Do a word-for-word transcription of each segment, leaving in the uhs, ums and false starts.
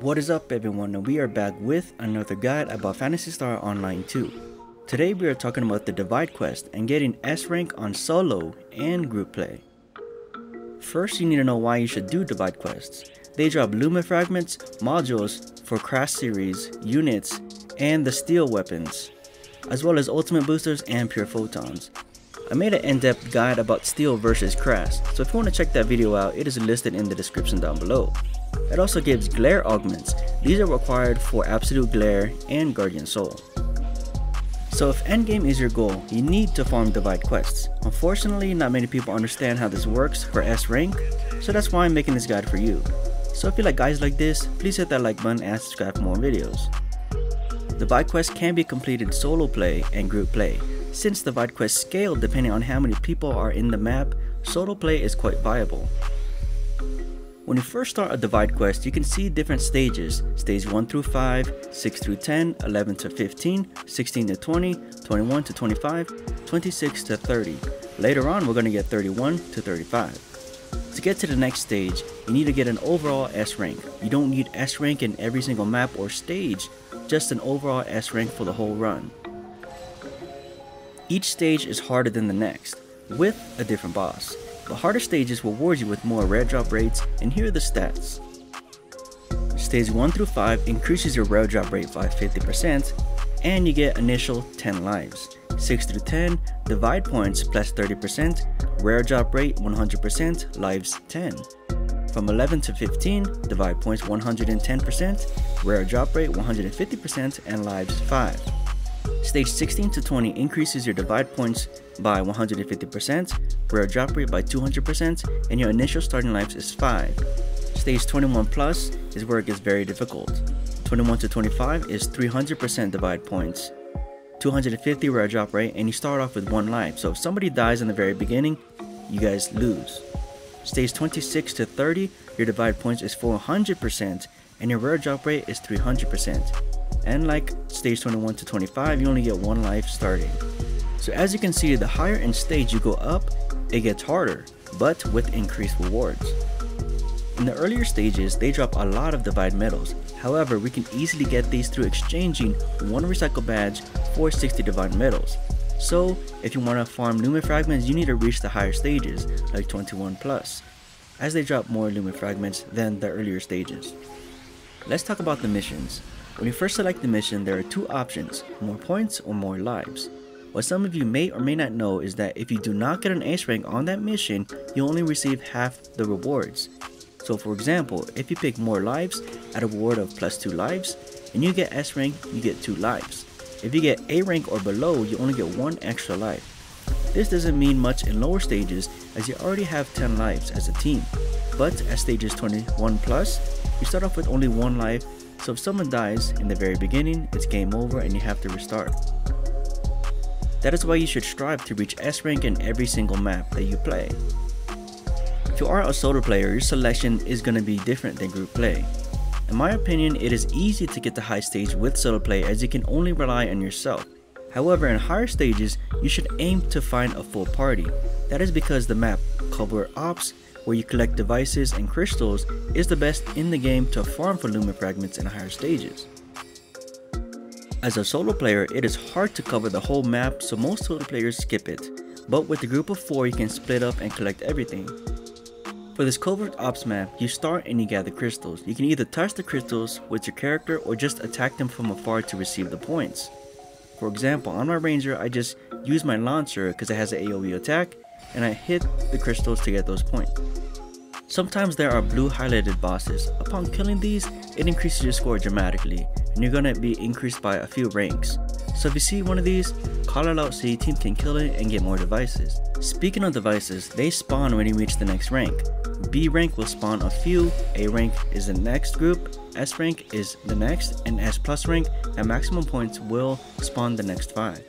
What is up everyone, and we are back with another guide about Phantasy Star Online two. Today we are talking about the Divide Quest and getting S rank on solo and group play. First, you need to know why you should do Divide Quests. They drop Luma Fragments, modules for Crash series, units, and the steel weapons, as well as Ultimate Boosters and Pure Photons. I made an in-depth guide about steel versus Crash, so if you want to check that video out, it is listed in the description down below. It also gives glare augments. These are required for Absolute Glare and Guardian Soul. So if endgame is your goal, you need to farm Divide Quests. Unfortunately, not many people understand how this works for S rank, so that's why I'm making this guide for you. So if you like guys like this, please hit that like button and subscribe for more videos. Divide Quests can be completed solo play and group play. Since Divide Quests scale depending on how many people are in the map, solo play is quite viable. When you first start a Divide Quest, you can see different stages: stage one through five, six through ten, eleven to fifteen, sixteen to twenty, twenty-one to twenty-five, twenty-six to thirty. Later on, we're going to get thirty-one to thirty-five. To get to the next stage, you need to get an overall S rank. You don't need S rank in every single map or stage, just an overall S rank for the whole run. Each stage is harder than the next, with a different boss. The harder stages reward you with more rare drop rates, and here are the stats. Stage one through five increases your rare drop rate by fifty percent, and you get initial ten lives. six through ten, divide points plus thirty percent, rare drop rate one hundred percent, lives ten. From eleven to fifteen, divide points one hundred ten percent, rare drop rate one hundred fifty percent, and lives five. Stage sixteen to twenty increases your divide points by one hundred fifty percent, rare drop rate by two hundred percent, and your initial starting lives is five. Stage twenty-one plus is where it gets very difficult. twenty-one to twenty-five is three hundred percent divide points, two hundred fifty rare drop rate, and you start off with one life, so if somebody dies in the very beginning, you guys lose. Stage twenty-six to thirty, your divide points is four hundred percent, and your rare drop rate is three hundred percent. And like stage twenty-one to twenty-five, you only get one life starting. So as you can see, the higher in stage you go up, it gets harder, but with increased rewards. In the earlier stages, they drop a lot of divide medals. However, we can easily get these through exchanging one recycle badge for sixty divide medals. So if you want to farm Lumen Fragments, you need to reach the higher stages, like twenty-one plus, as they drop more Lumen Fragments than the earlier stages. Let's talk about the missions. When you first select the mission, there are two options: more points or more lives. What some of you may or may not know is that if you do not get an S rank on that mission, you only receive half the rewards. So for example, if you pick more lives at a reward of plus two lives, and you get S rank, you get two lives. If you get A rank or below, you only get one extra life. This doesn't mean much in lower stages, as you already have ten lives as a team. But at stages twenty-one plus, you start off with only one life. So if someone dies in the very beginning, it's game over and you have to restart. That is why you should strive to reach S rank in every single map that you play. If you are a solo player, your selection is going to be different than group play. In my opinion, it is easy to get to high stage with solo play, as you can only rely on yourself. However, in higher stages, you should aim to find a full party. That is because the map Covert Ops, where you collect devices and crystals, is the best in the game to farm for Lumen Fragments in higher stages. As a solo player, it is hard to cover the whole map, so most solo players skip it, but with a group of four, you can split up and collect everything. For this Covert Ops map, you start and you gather crystals. You can either touch the crystals with your character or just attack them from afar to receive the points. For example, on my Ranger, I just use my launcher because it has an AoE attack, and I hit the crystals to get those points. Sometimes there are blue highlighted bosses. Upon killing these, it increases your score dramatically, and you're gonna be increased by a few ranks. So if you see one of these, call it out so your team can kill it and get more devices. Speaking of devices, they spawn when you reach the next rank. B rank will spawn a few, A rank is the next group, S rank is the next, and S plus rank at maximum points will spawn the next five.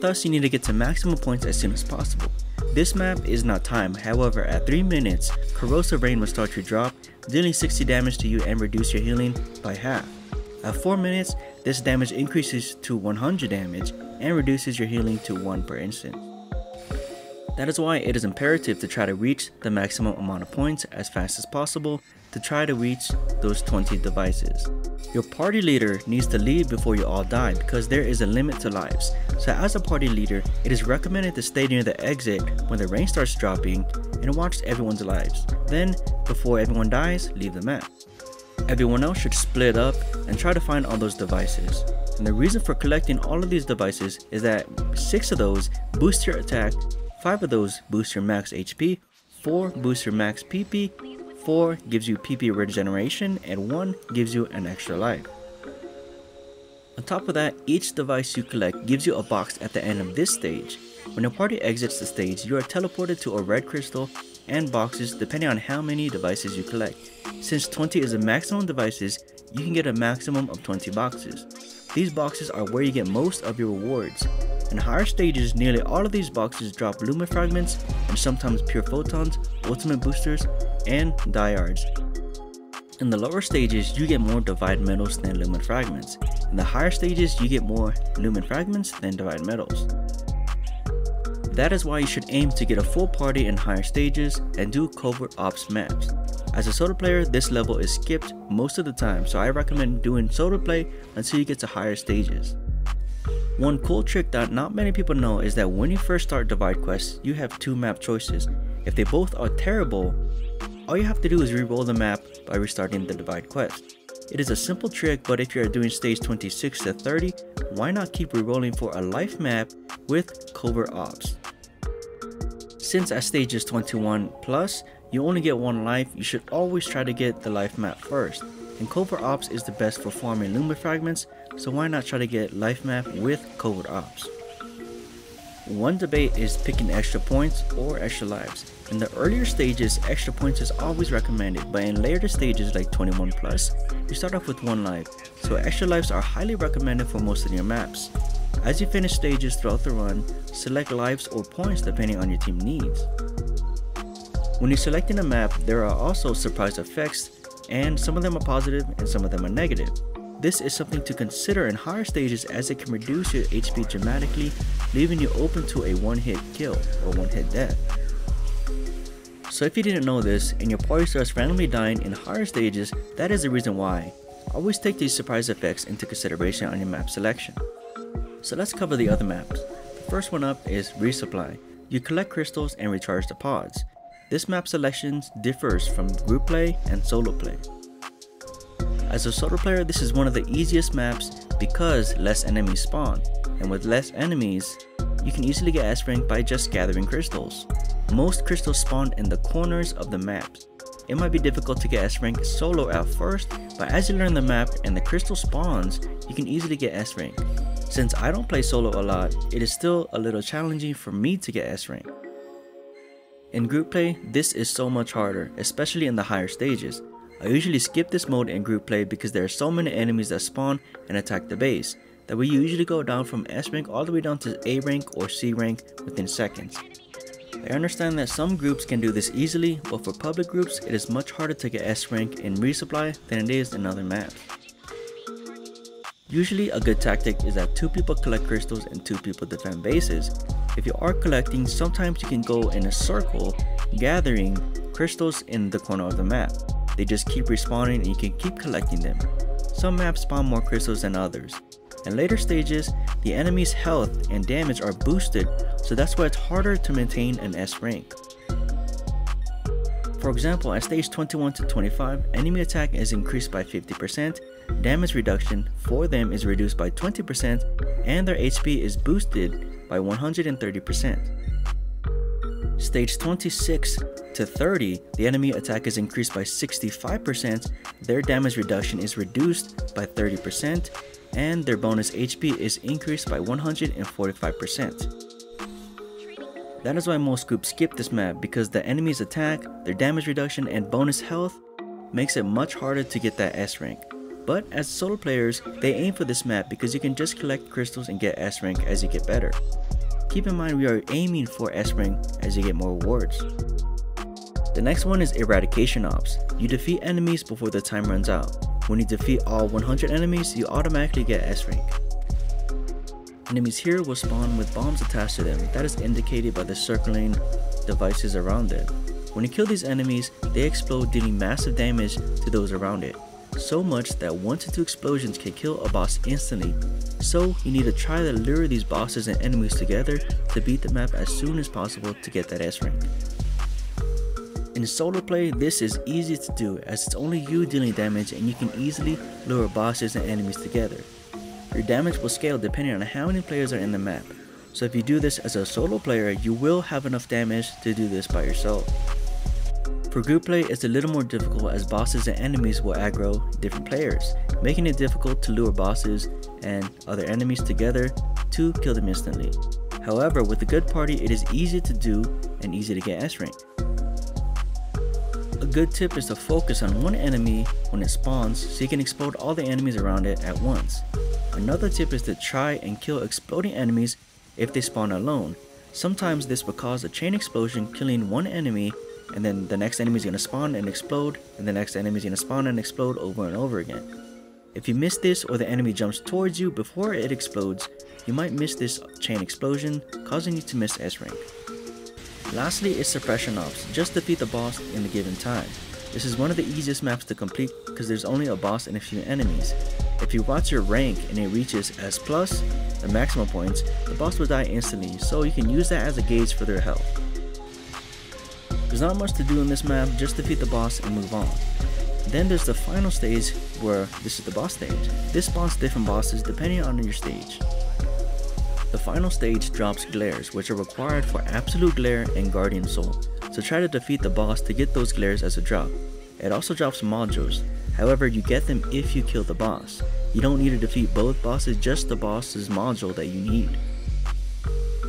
Thus, you need to get to maximum points as soon as possible. This map is not timed, however at three minutes, Corrosive Rain will start your drop, dealing sixty damage to you and reduce your healing by half. At four minutes, this damage increases to one hundred damage and reduces your healing to one per instant. That is why it is imperative to try to reach the maximum amount of points as fast as possible to try to reach those twenty devices. Your party leader needs to leave before you all die because there is a limit to lives, so as a party leader, it is recommended to stay near the exit when the rain starts dropping and watch everyone's lives. Then, before everyone dies, leave the map. Everyone else should split up and try to find all those devices. And the reason for collecting all of these devices is that six of those boost your attack, five of those boost your max H P, four boost your max P P, four gives you P P regeneration, and one gives you an extra life. On top of that, each device you collect gives you a box at the end of this stage. When your party exits the stage, you are teleported to a red crystal and boxes depending on how many devices you collect. Since twenty is the maximum devices, you can get a maximum of twenty boxes. These boxes are where you get most of your rewards. In higher stages, nearly all of these boxes drop Lumen Fragments and sometimes Pure Photons, Ultimate Boosters, and Diards. In the lower stages, you get more Divide Metals than Lumen Fragments. In the higher stages, you get more Lumen Fragments than Divide Metals. That is why you should aim to get a full party in higher stages and do Covert Ops maps. As a solo player, this level is skipped most of the time, so I recommend doing solo play until you get to higher stages. One cool trick that not many people know is that when you first start Divide Quest, you have two map choices. If they both are terrible, all you have to do is reroll the map by restarting the Divide Quest. It is a simple trick, but if you are doing stage twenty-six to thirty, why not keep rerolling for a life map with Covert Ops? Since at stages twenty-one plus, you only get one life, you should always try to get the life map first. And Covert Ops is the best for farming Lumen Fragments, so why not try to get life map with Covert Ops? One debate is picking extra points or extra lives. In the earlier stages, extra points is always recommended, but in later stages like twenty-one plus, you start off with one life, so extra lives are highly recommended for most of your maps. As you finish stages throughout the run, select lives or points depending on your team needs. When you're selecting a map, there are also surprise effects, and some of them are positive and some of them are negative. This is something to consider in higher stages as it can reduce your H P dramatically, leaving you open to a one-hit kill or one-hit death. So if you didn't know this and your party starts randomly dying in higher stages, that is the reason why. Always take these surprise effects into consideration on your map selection. So let's cover the other maps. The first one up is Resupply. You collect crystals and recharge the pods. This map selection differs from group play and solo play. As a solo player, this is one of the easiest maps because less enemies spawn, and with less enemies, you can easily get S rank by just gathering crystals. Most crystals spawn in the corners of the map. It might be difficult to get S rank solo at first, but as you learn the map and the crystal spawns, you can easily get S rank. Since I don't play solo a lot, it is still a little challenging for me to get S rank. In group play, this is so much harder, especially in the higher stages. I usually skip this mode in group play because there are so many enemies that spawn and attack the base, that we usually go down from S rank all the way down to A rank or C rank within seconds. I understand that some groups can do this easily, but for public groups, it is much harder to get S rank in Resupply than it is in other maps. Usually a good tactic is that two people collect crystals and two people defend bases. If you are collecting, sometimes you can go in a circle, gathering crystals in the corner of the map. They just keep respawning and you can keep collecting them. Some maps spawn more crystals than others. In later stages, the enemy's health and damage are boosted, so that's why it's harder to maintain an S rank. For example, at stage twenty-one to twenty-five, enemy attack is increased by fifty percent, damage reduction for them is reduced by twenty percent, and their H P is boosted by one hundred thirty percent. Stage twenty-six to thirty, the enemy attack is increased by sixty-five percent, their damage reduction is reduced by thirty percent, and their bonus H P is increased by one hundred forty-five percent. That is why most groups skip this map, because the enemy's attack, their damage reduction, and bonus health makes it much harder to get that S rank. But as solo players, they aim for this map because you can just collect crystals and get S rank as you get better. Keep in mind we are aiming for S rank as you get more rewards. The next one is Eradication Ops. You defeat enemies before the time runs out. When you defeat all one hundred enemies, you automatically get S rank. Enemies here will spawn with bombs attached to them, that is indicated by the circling devices around them. When you kill these enemies, they explode, dealing massive damage to those around it. So much that one to two explosions can kill a boss instantly. So you need to try to lure these bosses and enemies together to beat the map as soon as possible to get that S rank. In solo play, this is easy to do as it's only you dealing damage and you can easily lure bosses and enemies together. Your damage will scale depending on how many players are in the map. So if you do this as a solo player, you will have enough damage to do this by yourself. For group play, it's a little more difficult as bosses and enemies will aggro different players, making it difficult to lure bosses and other enemies together to kill them instantly. However, with a good party, it is easy to do and easy to get S rank. A good tip is to focus on one enemy when it spawns so you can explode all the enemies around it at once. Another tip is to try and kill exploding enemies if they spawn alone. Sometimes this will cause a chain explosion, killing one enemy, and then the next enemy is going to spawn and explode, and the next enemy is going to spawn and explode over and over again. If you miss this or the enemy jumps towards you before it explodes, you might miss this chain explosion, causing you to miss S rank. Lastly is Suppression Ops. Just defeat the boss in the given time. This is one of the easiest maps to complete because there's only a boss and a few enemies. If you watch your rank and it reaches S plus, the maximum points, the boss will die instantly, so you can use that as a gauge for their health. There's not much to do in this map, just defeat the boss and move on. Then there's the final stage, where this is the boss stage. This spawns different bosses depending on your stage. The final stage drops glares, which are required for Absolute Glare and Guardian Soul, so try to defeat the boss to get those glares as a drop. It also drops modules, however you get them if you kill the boss. You don't need to defeat both bosses, just the boss's module that you need.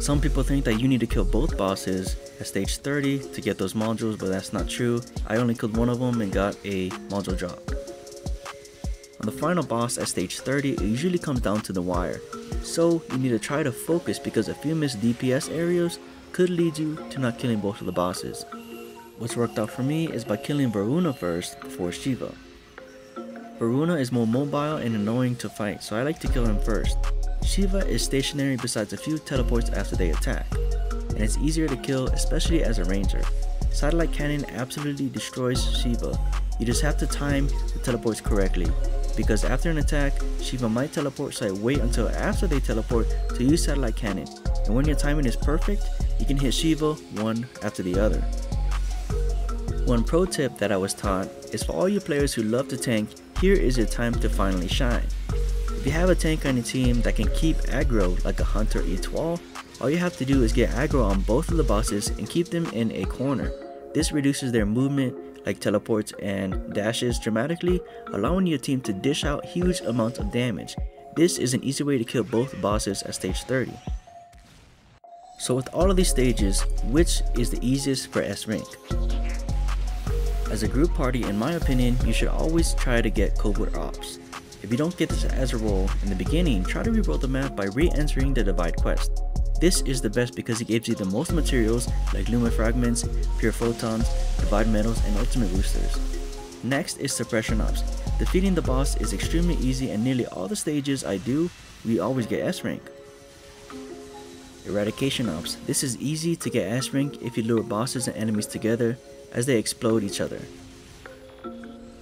Some people think that you need to kill both bosses at stage thirty to get those modules, but that's not true. I only killed one of them and got a module drop. On the final boss at stage thirty, it usually comes down to the wire. So you need to try to focus because a few missed D P S areas could lead you to not killing both of the bosses. What's worked out for me is by killing Varuna first before Shiva. Varuna is more mobile and annoying to fight, so I like to kill him first. Shiva is stationary besides a few teleports after they attack, and it's easier to kill, especially as a ranger. Satellite Cannon absolutely destroys Shiva. You just have to time the teleports correctly, because after an attack, Shiva might teleport, so I wait until after they teleport to use Satellite Cannon, and when your timing is perfect, you can hit Shiva one after the other. One pro tip that I was taught is for all you players who love to tank, here is your time to finally shine. If you have a tank on your team that can keep aggro like a hunter Etoile, all you have to do is get aggro on both of the bosses and keep them in a corner. This reduces their movement like teleports and dashes dramatically, allowing your team to dish out huge amounts of damage. This is an easy way to kill both bosses at stage thirty. So with all of these stages, which is the easiest for S rank? As a group party, in my opinion, you should always try to get Covert Ops. If you don't get this as a roll in the beginning, try to reroll the map by re-entering the Divide Quest. This is the best because it gives you the most materials like Lumen Fragments, Pure Photons, Divide Metals, and Ultimate Boosters. Next is Suppression Ops. Defeating the boss is extremely easy and nearly all the stages I do, we always get S rank. Eradication Ops. This is easy to get S rank if you lure bosses and enemies together as they explode each other.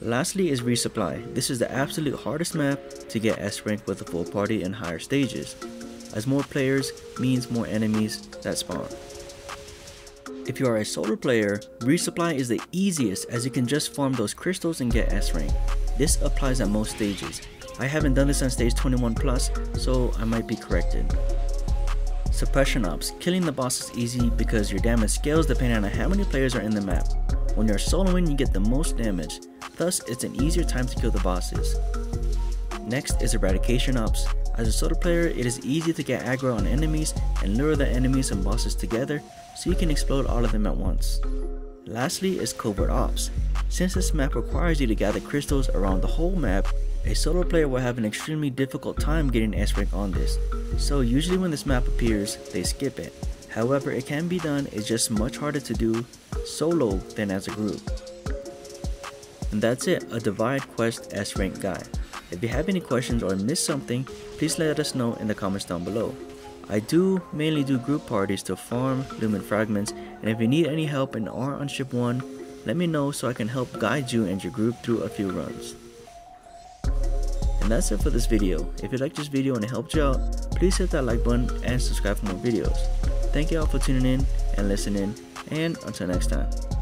Lastly is Resupply. This is the absolute hardest map to get S rank with a full party and higher stages, as more players means more enemies that spawn. If you are a solo player, Resupply is the easiest as you can just farm those crystals and get S rank. This applies at most stages. I haven't done this on stage twenty-one plus, so I might be corrected. Suppression Ops. Killing the boss is easy because your damage scales depending on how many players are in the map. When you're soloing, you get the most damage. Thus, it's an easier time to kill the bosses. Next is Eradication Ops. As a solo player, it is easy to get aggro on enemies and lure the enemies and bosses together so you can explode all of them at once. Lastly is Covert Ops. Since this map requires you to gather crystals around the whole map, a solo player will have an extremely difficult time getting S rank on this, so usually when this map appears, they skip it. However, it can be done, it's just much harder to do solo than as a group. And that's it, a Divide Quest S rank guide. If you have any questions or missed something, please let us know in the comments down below. I do mainly do group parties to farm Lumen Fragments, and if you need any help and are on ship one, let me know so I can help guide you and your group through a few runs. And that's it for this video. If you liked this video and it helped you out, please hit that like button and subscribe for more videos. Thank you all for tuning in and listening, and until next time.